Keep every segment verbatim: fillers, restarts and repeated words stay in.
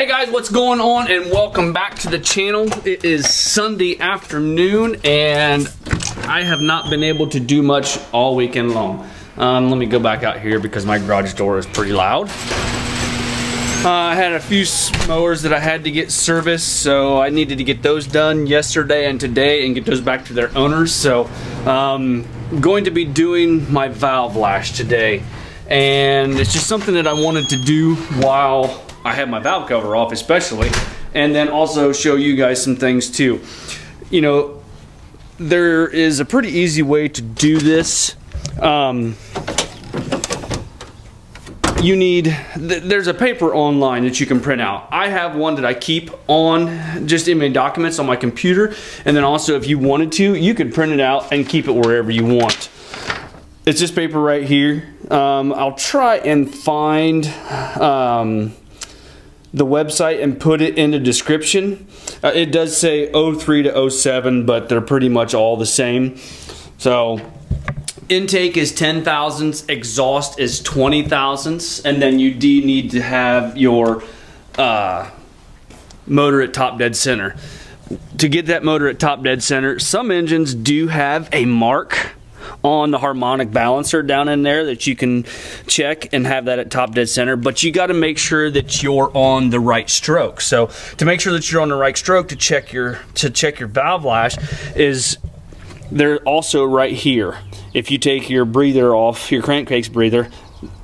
Hey guys, what's going on, and welcome back to the channel. It is Sunday afternoon and I have not been able to do much all weekend long. Um, let me go back out here because my garage door is pretty loud. Uh, I had a few mowers that I had to get serviced, so I needed to get those done yesterday and today and get those back to their owners. So um, going to be doing my valve lash today, and it's just something that I wanted to do while I have my valve cover off especially, and then also show you guys some things too. You know, there is a pretty easy way to do this. Um, you need, th there's a paper online that you can print out. I have one that I keep on, just in my documents on my computer, and then also if you wanted to, you could print it out and keep it wherever you want. It's this paper right here. Um, I'll try and find um, the website and put it in the description. Uh, it does say oh three to oh seven, but they're pretty much all the same. So intake is ten thousandths, exhaust is twenty thousandths, and then you do need to have your uh, motor at top dead center. To get that motor at top dead center, some engines do have a mark on the harmonic balancer down in there that you can check and have that at top dead center, but you got to make sure that you're on the right stroke. So to make sure that you're on the right stroke to check your to check your valve lash is there also right here. If you take your breather off, your crankcase breather,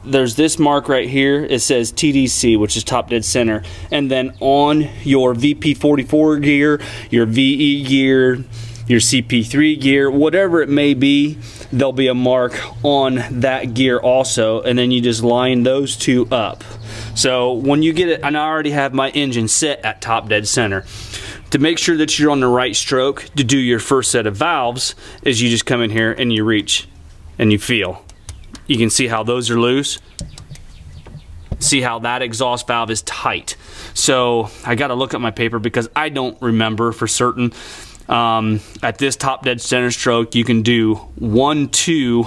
there's this mark right here. It says T D C, which is top dead center, and then on your V P forty-four gear, your V E gear, your C P three gear, whatever it may be, there'll be a mark on that gear also, and then you just line those two up. So when you get it, and I already have my engine set at top dead center. To make sure that you're on the right stroke to do your first set of valves is you just come in here and you reach and you feel. You can see how those are loose. See how that exhaust valve is tight. So I gotta look at my paper because I don't remember for certain. Um, at this top dead center stroke, you can do one, two,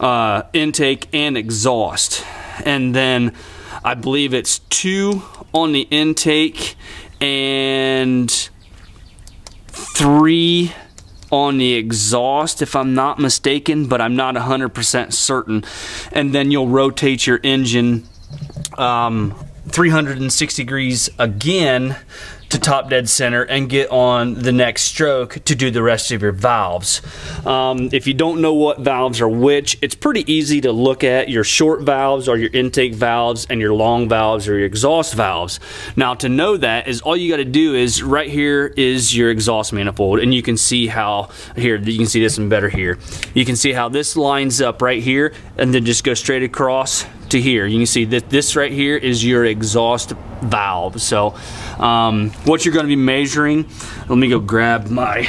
uh, intake and exhaust. And then I believe it's two on the intake and three on the exhaust, if I'm not mistaken, but I'm not one hundred percent certain. And then you'll rotate your engine um, three hundred sixty degrees again to top dead center and get on the next stroke to do the rest of your valves. Um, if you don't know what valves are which, it's pretty easy to look at your short valves or your intake valves and your long valves or your exhaust valves. Now to know that is all you got to do is right here is your exhaust manifold, and you can see how here, you can see this one better here. You can see how this lines up right here and then just go straight across to here. You can see that this right here is your exhaust valve. So um, what you're going to be measuring, let me go grab my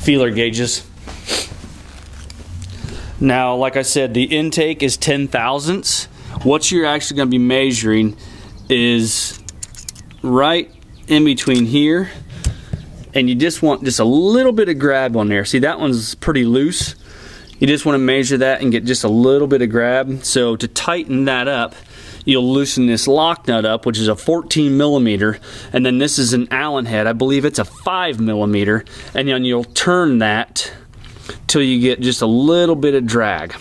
feeler gauges. Now like I said, the intake is ten thousandths. What you're actually going to be measuring is right in between here, and you just want just a little bit of grab on there. See, that one's pretty loose. You just want to measure that and get just a little bit of grab. So to tighten that up, you'll loosen this lock nut up, which is a fourteen millimeter, and then this is an Allen head. I believe it's a five millimeter, and then you'll turn that till you get just a little bit of drag.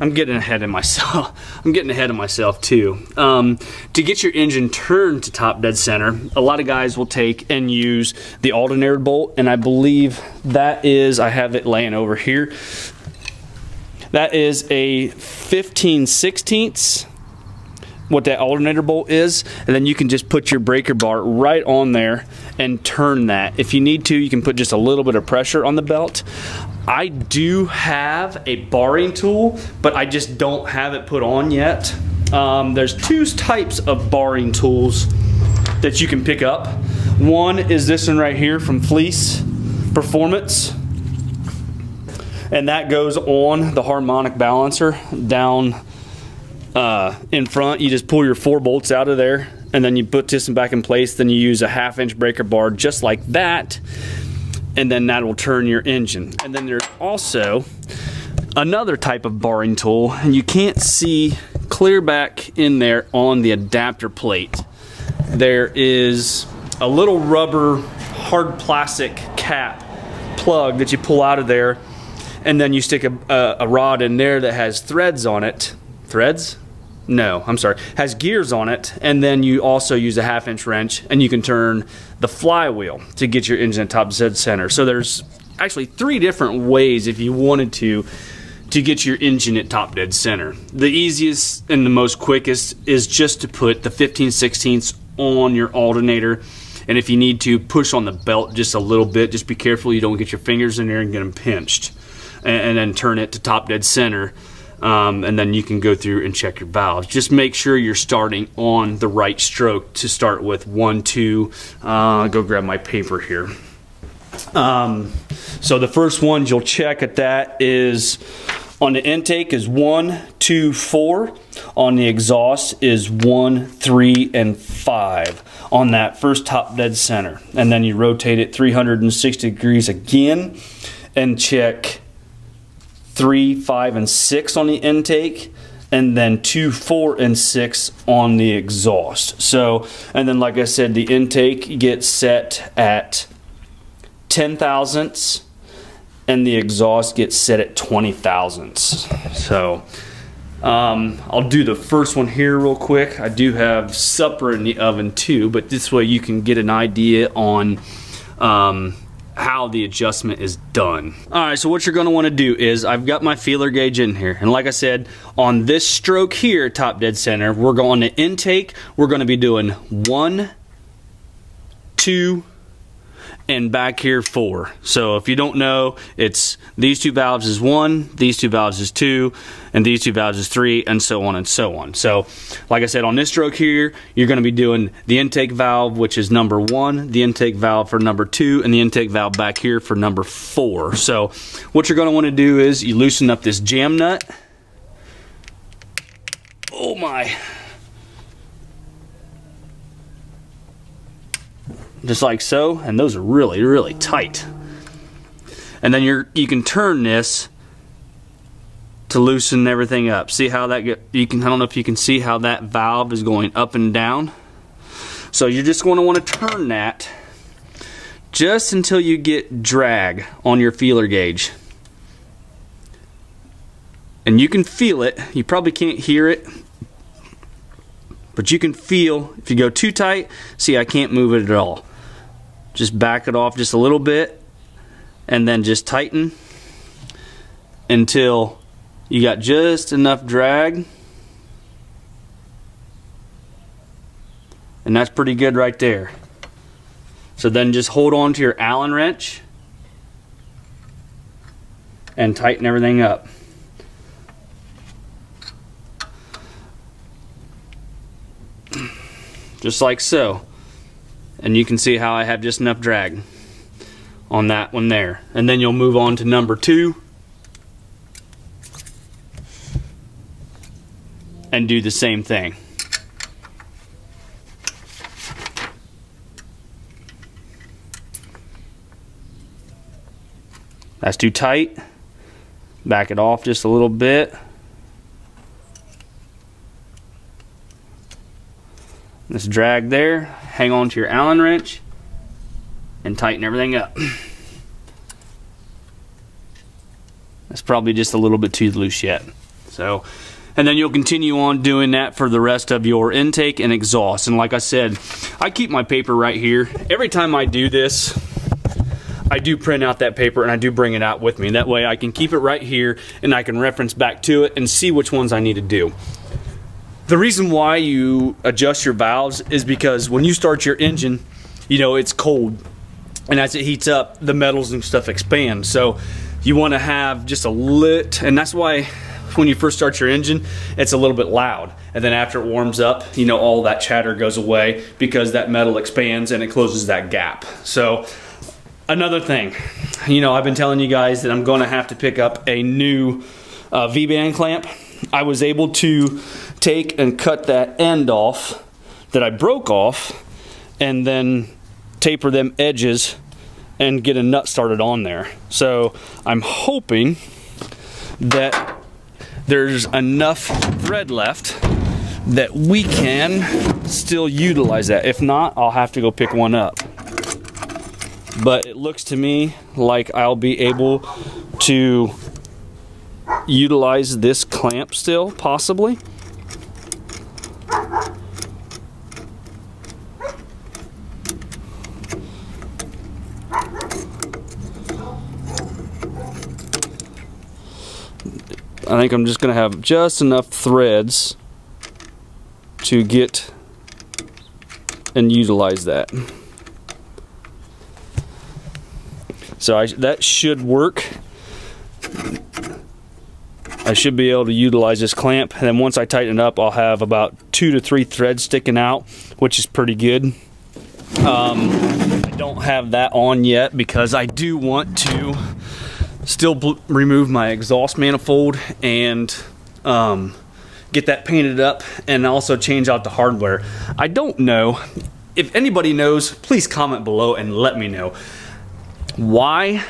I'm getting ahead of myself. I'm getting ahead of myself too. Um, to get your engine turned to top dead center, a lot of guys will take and use the alternator bolt, and I believe that is, I have it laying over here, that is a fifteen sixteenths, what that alternator bolt is, and then you can just put your breaker bar right on there and turn that. If you need to, you can put just a little bit of pressure on the belt. I do have a barring tool, but I just don't have it put on yet. Um, there's two types of barring tools that you can pick up. One is this one right here from Fleece Performance, and that goes on the harmonic balancer down uh, in front. You just pull your four bolts out of there, and then you put this one back in place. Then you use a half inch breaker bar just like that, and then that will turn your engine. And then there's also another type of barring tool, and you can't see clear back in there on the adapter plate. there is a little rubber hard plastic cap plug that you pull out of there, and then you stick a, a, a rod in there that has threads on it. Threads? No, I'm sorry, has gears on it, and then you also use a half inch wrench and you can turn the flywheel to get your engine top dead center. So there's actually three different ways if you wanted to to get your engine at top dead center. The easiest and the most quickest is just to put the fifteen sixteenths on your alternator, and if you need to, push on the belt just a little bit. Just be careful you don't get your fingers in there and get them pinched, and, and then turn it to top dead center. Um, and then you can go through and check your valves. Just make sure you're starting on the right stroke to start with. One, two, uh, go grab my paper here. Um, so the first ones you'll check at that is on the intake is one, two, four. On the exhaust is one, three, and five on that first top dead center. And then you rotate it three hundred sixty degrees again and check three, five, and six on the intake, and then two, four, and six on the exhaust. So, and then like I said, the intake gets set at ten thousandths, and the exhaust gets set at twenty thousandths. So, um, I'll do the first one here real quick. I do have supper in the oven too, but this way you can get an idea on um, how the adjustment is done. All right, so what you're gonna wanna do is, I've got my feeler gauge in here, and like I said, on this stroke here, top dead center, we're going to intake, we're gonna be doing one, two, and back here four. So if you don't know, it's these two valves is one, these two valves is two, and these two valves is three, and so on and so on. So like I said, on this stroke here, you're gonna be doing the intake valve, which is number one, the intake valve for number two, and the intake valve back here for number four. So what you're gonna wanna do is you loosen up this jam nut. Oh my. Just like so, and those are really, really tight. And then you're you can turn this to loosen everything up. See how that get, you can I don't know if you can see how that valve is going up and down. So you're just going to want to turn that just until you get drag on your feeler gauge. And you can feel it. You probably can't hear it, but you can feel if you go too tight. See, I can't move it at all. Just back it off just a little bit, and then just tighten until you got just enough drag. And that's pretty good right there. So then just hold on to your Allen wrench and tighten everything up. Just like so. And you can see how I have just enough drag on that one there. And then you'll move on to number two and do the same thing. That's too tight. Back it off just a little bit. This drag there, hang on to your Allen wrench and tighten everything up. That's probably just a little bit too loose yet. So, and then you'll continue on doing that for the rest of your intake and exhaust. And like I said, I keep my paper right here. Every time I do this, I do print out that paper and I do bring it out with me. That way I can keep it right here and I can reference back to it and see which ones I need to do. The reason why you adjust your valves is because when you start your engine, you know, it's cold, and as it heats up, the metals and stuff expand. So you want to have just a lit, and that's why when you first start your engine, it's a little bit loud. And then after it warms up, you know, all that chatter goes away because that metal expands and it closes that gap. So another thing, you know, I've been telling you guys that I'm going to have to pick up a new uh, V-band clamp. I was able to take and cut that end off that I broke off and then taper them edges and get a nut started on there. So I'm hoping that there's enough thread left that we can still utilize that. If not, I'll have to go pick one up. But it looks to me like I'll be able to utilize this clamp still, possibly. I think I'm just going to have just enough threads to get and utilize that. So I, that should work. I should be able to utilize this clamp, and then once I tighten it up, I'll have about two to three threads sticking out, which is pretty good. Um, I don't have that on yet because I do want to still remove my exhaust manifold and um, get that painted up, and also change out the hardware. I don't know. If anybody knows, please comment below and let me know why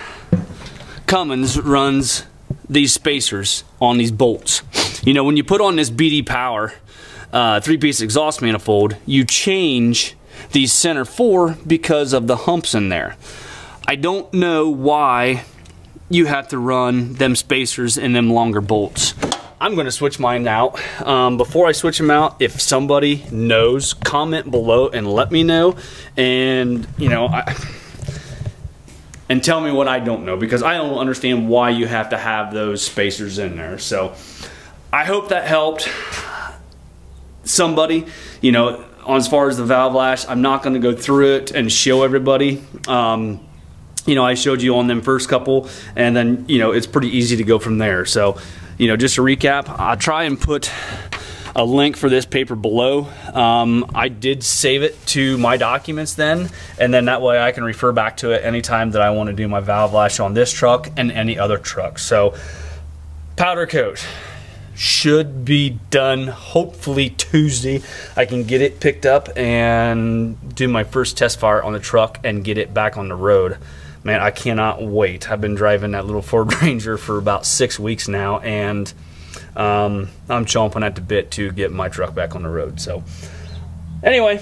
Cummins runs these spacers on these bolts. You know, when you put on this B D Power uh, three-piece exhaust manifold, you change these center four because of the humps in there. I don't know why you have to run them spacers and them longer bolts. I'm gonna switch mine out. Um, before I switch them out, if somebody knows, comment below and let me know. And, you know, I, and tell me what I don't know, because I don't understand why you have to have those spacers in there. So I hope that helped somebody, you know, as far as the valve lash. I'm not gonna go through it and show everybody. Um, You know, I showed you on them first couple, and then, you know, it's pretty easy to go from there. So, you know, just to recap, I'll try and put a link for this paper below. Um, I did save it to my documents then, and then that way I can refer back to it anytime that I want to do my valve lash on this truck and any other truck. So, powder coat should be done hopefully Tuesday. I can get it picked up and do my first test fire on the truck and get it back on the road. Man, I cannot wait. I've been driving that little Ford Ranger for about six weeks now, and um, I'm chomping at the bit to get my truck back on the road. So anyway,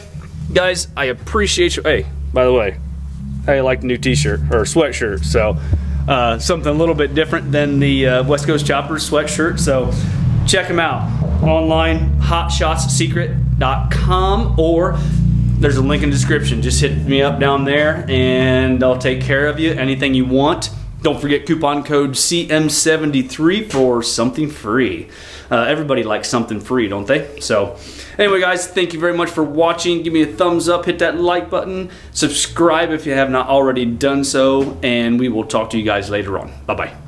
guys, I appreciate you. Hey, by the way, I like the new t-shirt or sweatshirt. So uh, something a little bit different than the uh, West Coast Choppers sweatshirt. So check them out online, hot shots secret dot com, or there's a link in the description. Just hit me up down there and I'll take care of you. Anything you want. Don't forget coupon code C M seventy-three for something free. Uh, everybody likes something free, don't they? So anyway, guys, thank you very much for watching. Give me a thumbs up, hit that like button, subscribe if you have not already done so, and we will talk to you guys later on. Bye-bye.